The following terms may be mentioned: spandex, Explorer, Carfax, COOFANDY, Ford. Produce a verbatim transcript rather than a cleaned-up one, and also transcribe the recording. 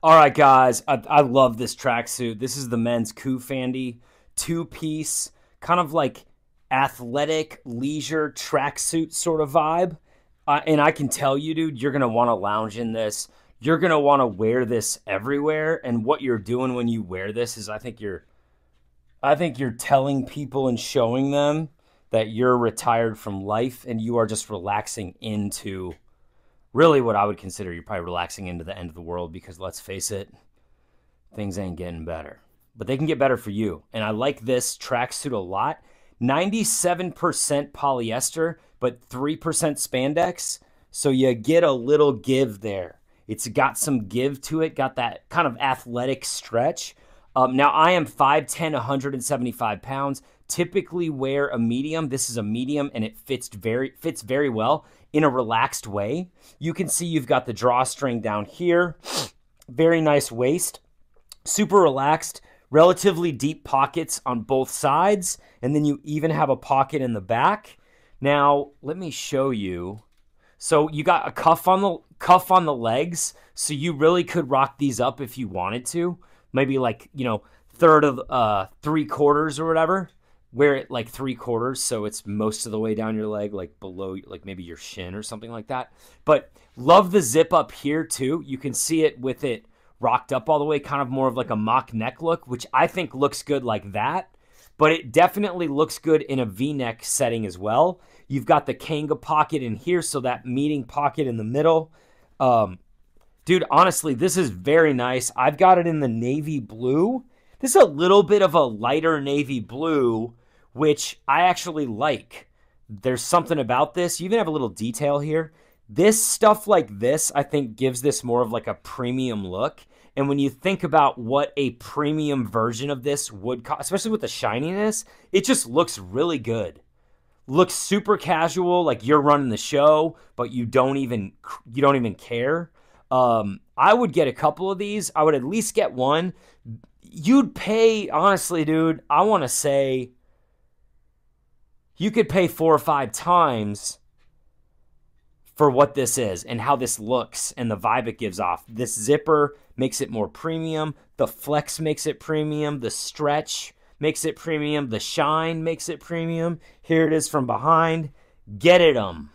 All right, guys, I, I love this tracksuit. This is the men's COOFANDY two-piece, kind of like athletic, leisure tracksuit sort of vibe. Uh, and I can tell you, dude, you're going to want to lounge in this. You're going to want to wear this everywhere. And what you're doing when you wear this is I think you're I think you're telling people and showing them that you're retired from life and you are just relaxing into really what I would consider you're probably relaxing into the end of the world, because let's face it, things ain't getting better. But they can get better for you. And I like this tracksuit a lot. ninety-seven percent polyester, but three percent spandex. So you get a little give there. It's got some give to it, got that kind of athletic stretch. Um, now, I am five ten, one hundred seventy-five pounds. Typically wear a medium. This is a medium, and it fits very, fits very well in a relaxed way. You can see you've got the drawstring down here. Very nice waist. Super relaxed. Relatively deep pockets on both sides, and then you even have a pocket in the back. Now, let me show you. So you got a cuff on the cuff on the legs, so you really could rock these up if you wanted to. Maybe like, you know, third of uh, three quarters or whatever. Wear it like three quarters, so it's most of the way down your leg, like below, like maybe your shin or something like that. But love the zip up here too. You can see it with it rocked up all the way, kind of more of like a mock neck look, which I think looks good like that, but it definitely looks good in a V-neck setting as well. You've got the Kanga pocket in here, so that meeting pocket in the middle. Um, dude, honestly, this is very nice. I've got it in the navy blue. This is a little bit of a lighter navy blue, which I actually like. There's something about this. You even have a little detail here. This stuff like this, I think, gives this more of like a premium look. And when you think about what a premium version of this would cost, especially with the shininess, it just looks really good. Looks super casual, like you're running the show, but you don't even you don't even care. Um, I would get a couple of these. I would at least get one. You'd pay, honestly, dude, I want to say you could pay four or five times for what this is and how this looks and the vibe it gives off. This zipper makes it more premium. The flex makes it premium. The stretch makes it premium. The shine makes it premium. Here it is from behind. Get it 'em.